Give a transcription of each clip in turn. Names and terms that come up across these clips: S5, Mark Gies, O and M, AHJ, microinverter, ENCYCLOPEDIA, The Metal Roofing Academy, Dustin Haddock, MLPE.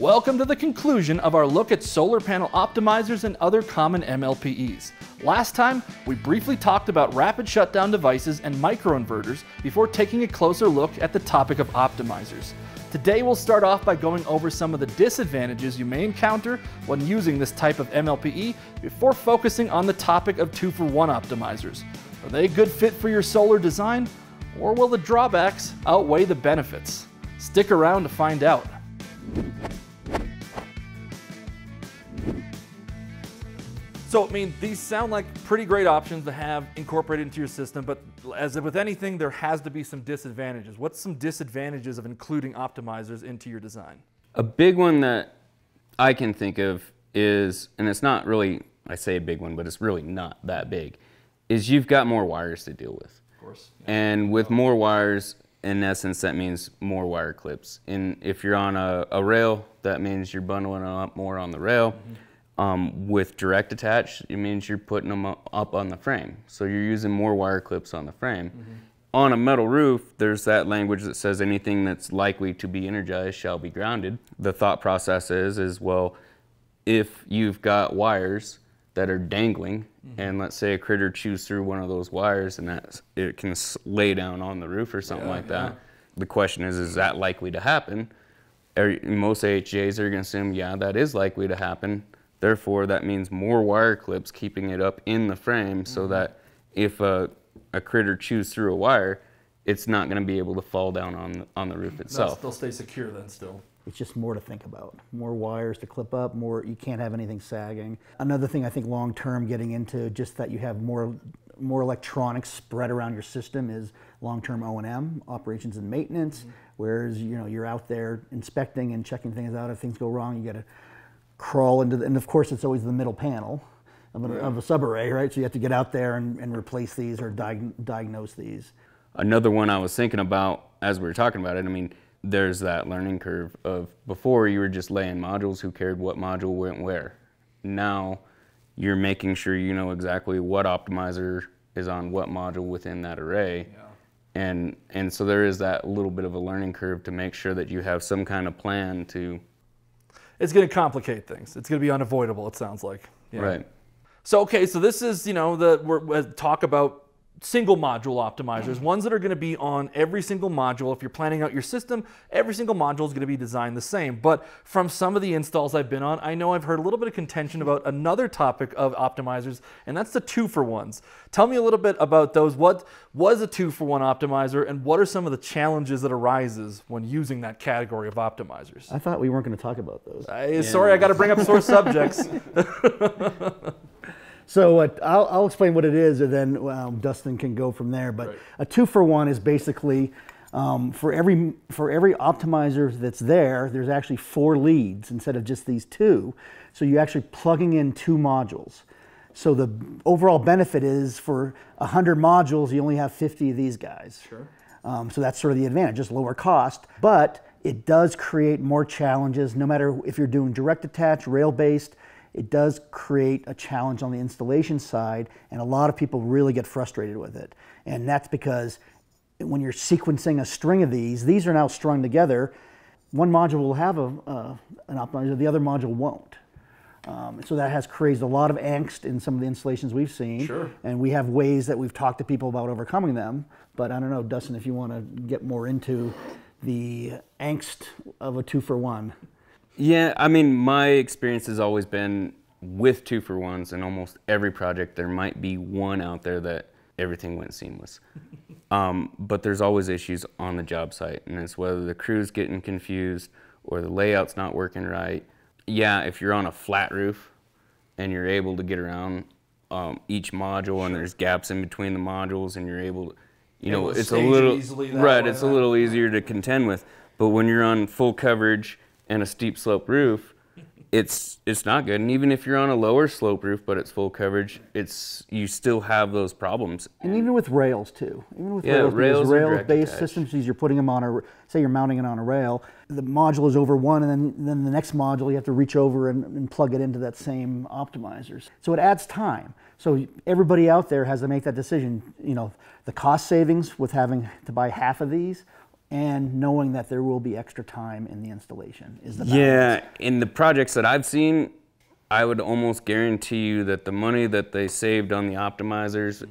Welcome to the conclusion of our look at solar panel optimizers and other common MLPEs. Last time, we briefly talked about rapid shutdown devices and microinverters before taking a closer look at the topic of optimizers. Today we'll start off by going over some of the disadvantages you may encounter when using this type of MLPE before focusing on the topic of 2-for-1 optimizers. Are they a good fit for your solar design, or will the drawbacks outweigh the benefits? Stick around to find out. So, I mean, these sound like pretty great options to have incorporated into your system, but as with anything, there has to be some disadvantages. What's some disadvantages of including optimizers into your design? A big one that I can think of is, and it's not really, I say a big one, but it's really not that big, is you've got more wires to deal with. Of course. Yeah. And with more wires, in essence, that means more wire clips. And if you're on a rail, that means you're bundling up more on the rail. Mm-hmm. With direct attach, it means you're putting them up on the frame. So you're using more wire clips on the frame. Mm-hmm. On a metal roof, there's that language that says anything that's likely to be energized shall be grounded. The thought process is well, if you've got wires that are dangling, mm-hmm. and let's say a critter chews through one of those wires and that it can lay down on the roof or something that, the question is that likely to happen? Most AHJs are gonna assume, yeah, that is likely to happen. Therefore, that means more wire clips keeping it up in the frame so that if a critter chews through a wire, it's not going to be able to fall down on the roof itself. They'll stay secure then still. It's just more to think about. More wires to clip up, more, you can't have anything sagging. Another thing I think long term getting into, just that you have more electronics spread around your system, is long term O&M, operations and maintenance, whereas you're out there inspecting and checking things out. If things go wrong, you got to crawl into the, and of course it's always the middle panel of a subarray, right? So you have to get out there and replace these or diagnose these. Another one I was thinking about as we were talking about it, I mean, there's that learning curve of before you were just laying modules, who cared what module went where. Now you're making sure you know exactly what optimizer is on what module within that array. Yeah. And so there is that little bit of a learning curve to make sure that you have some kind of plan to. It's going to complicate things. It's going to be unavoidable, it sounds like. Yeah. Right. So, okay, so this is, we're talk about single module optimizers, ones that are going to be on every single module. If you're planning out your system, every single module is going to be designed the same. But from some of the installs I've been on, I know I've heard a little bit of contention about another topic of optimizers, and that's the 2-for-1s. Tell me a little bit about those. What was a 2-for-1 optimizer, and what are some of the challenges that arises when using that category of optimizers? I thought we weren't going to talk about those. Sorry, I got to bring up sore subjects. So I'll explain what it is, and then Dustin can go from there. But a 2-for-1 is basically for every optimizer that's there, there's actually 4 leads instead of just these 2. So you're actually plugging in 2 modules. So the overall benefit is for 100 modules, you only have 50 of these guys. Sure. So that's sort of the advantage, just lower cost. But it does create more challenges, no matter if you're doing direct attach, rail-based. It does create a challenge on the installation side, and a lot of people really get frustrated with it. And that's because when you're sequencing a string of these are now strung together. One module will have an optimizer, the other module won't. So that has created a lot of angst in some of the installations we've seen. Sure. And we have ways that we've talked to people about overcoming them. But I don't know, Dustin, if you want to get more into the angst of a 2-for-1. Yeah, I mean, my experience has always been with 2-for-1s in almost every project. There might be one out there that everything went seamless. But there's always issues on the job site, and it's whether the crew's getting confused or the layout's not working right. Yeah, if you're on a flat roof and you're able to get around each module and there's gaps in between the modules and you're able to, it's a little, right, it's a little easier to contend with. But when you're on full coverage and a steep slope roof, it's not good. And even if you're on a lower slope roof, but it's full coverage, you still have those problems. And even with rails too. Even with rails-based systems, you're putting them on a, say you're mounting it on a rail, the module is over one, and then the next module you have to reach over and plug it into that same optimizer. So it adds time. So everybody out there has to make that decision. The cost savings with having to buy half of these, and knowing that there will be extra time in the installation is the balance. Yeah, in the projects that I've seen, I would almost guarantee you that the money that they saved on the optimizers,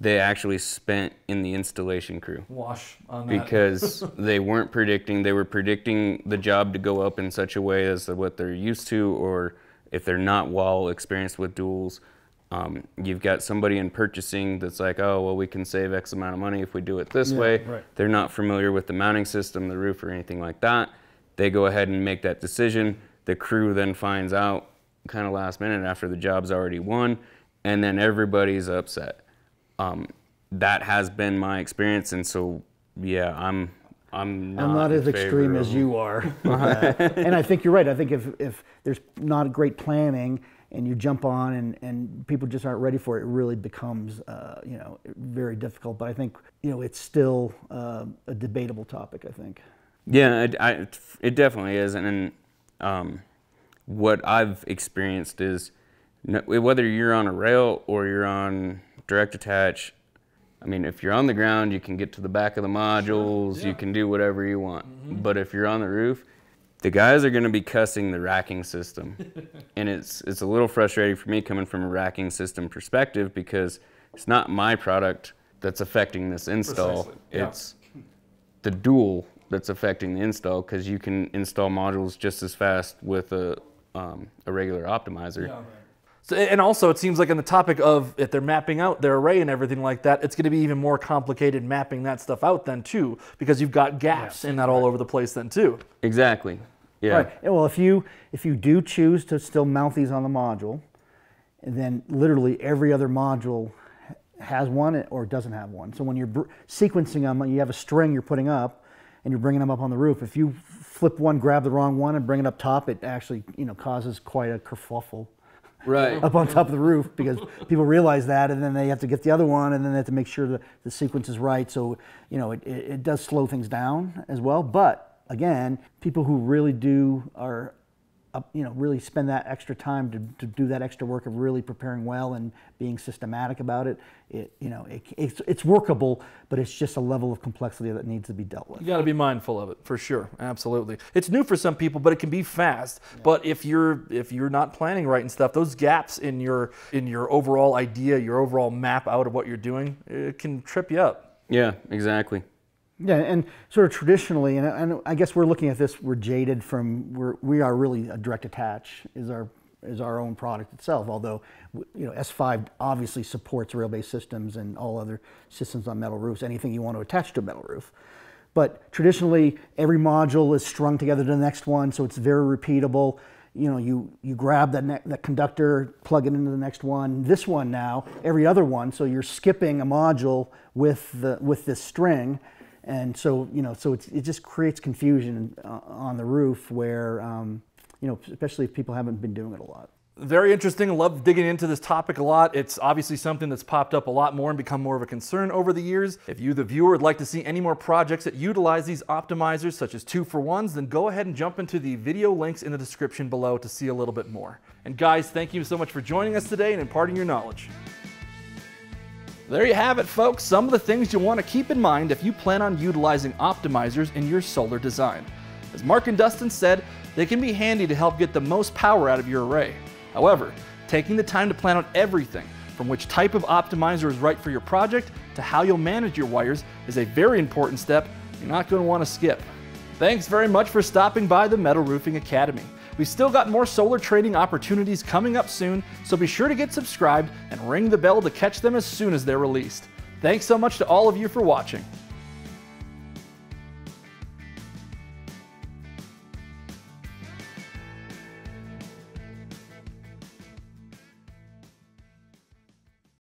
they actually spent in the installation crew. Wash on that. Because they weren't predicting, they were predicting the job to go up in such a way as what they're used to, or if they're not well experienced with duals. You've got somebody in purchasing that's like, oh, well, we can save X amount of money if we do it this way. Right. They're not familiar with the mounting system, the roof, or anything like that. They go ahead and make that decision. The crew then finds out kind of last minute after the job's already won, and then everybody's upset. That has been my experience, and so, yeah, I'm not as extreme as you are. And I think you're right. I think if there's not great planning, and you jump on and people just aren't ready for it, it really becomes you know, very difficult. But I think, you know, it's still a debatable topic, I think. Yeah, it definitely is. And what I've experienced is, whether you're on a rail or you're on direct attach, I mean, if you're on the ground, you can get to the back of the modules, you can do whatever you want. But if you're on the roof, the guys are going to be cussing the racking system. And it's a little frustrating for me coming from a racking system perspective, because it's not my product that's affecting this install. Yeah. It's the dual that's affecting the install, because you can install modules just as fast with a regular optimizer. Yeah, right. So, and also, it seems like on the topic of if they're mapping out their array and everything like that, it's going to be even more complicated mapping that stuff out then too, because you've got gaps in that all over the place then too. Exactly. Yeah. Right. Well, if you do choose to still mount these on the module, then literally every other module has one or doesn't have one. So when you're sequencing them, you have a string you're putting up, and you're bringing them up on the roof. If you flip one, grab the wrong one, and bring it up top, it actually, you know, causes quite a kerfuffle. Right. Up on top of the roof, because people realize that, and then they have to get the other one, and then they have to make sure that the sequence is right. So, you know, it does slow things down as well. But again, people who really really spend that extra time to do that extra work of really preparing well and being systematic about it, it's workable, but it's just a level of complexity that needs to be dealt with. You got to be mindful of it, for sure. Absolutely. It's new for some people, but it can be fast. Yeah. But if you're not planning right and stuff, those gaps in your overall idea, your overall map out of what you're doing, it can trip you up. Yeah, exactly. Yeah, and sort of traditionally, and I guess we're looking at this, we're jaded from, we are really a direct attach is our own product itself, although, you know, S5 obviously supports rail-based systems and all other systems on metal roofs, anything you want to attach to a metal roof. But traditionally, every module is strung together to the next one, so it's very repeatable. You know, you grab that conductor, plug it into the next one, this one now, every other one, so you're skipping a module with this string. And so, you know, so it just creates confusion on the roof where, you know, especially if people haven't been doing it a lot. Very interesting. Love digging into this topic a lot. It's obviously something that's popped up a lot more and become more of a concern over the years. If you, the viewer, would like to see any more projects that utilize these optimizers, such as 2-for-1s, then go ahead and jump into the video links in the description below to see a little bit more. And guys, thank you so much for joining us today and imparting your knowledge. There you have it, folks, some of the things you want to keep in mind if you plan on utilizing optimizers in your solar design. As Mark and Dustin said, they can be handy to help get the most power out of your array. However, taking the time to plan out everything, from which type of optimizer is right for your project to how you'll manage your wires, is a very important step you're not going to want to skip. Thanks very much for stopping by the Metal Roofing Academy. We've still got more solar training opportunities coming up soon, so be sure to get subscribed and ring the bell to catch them as soon as they're released. Thanks so much to all of you for watching.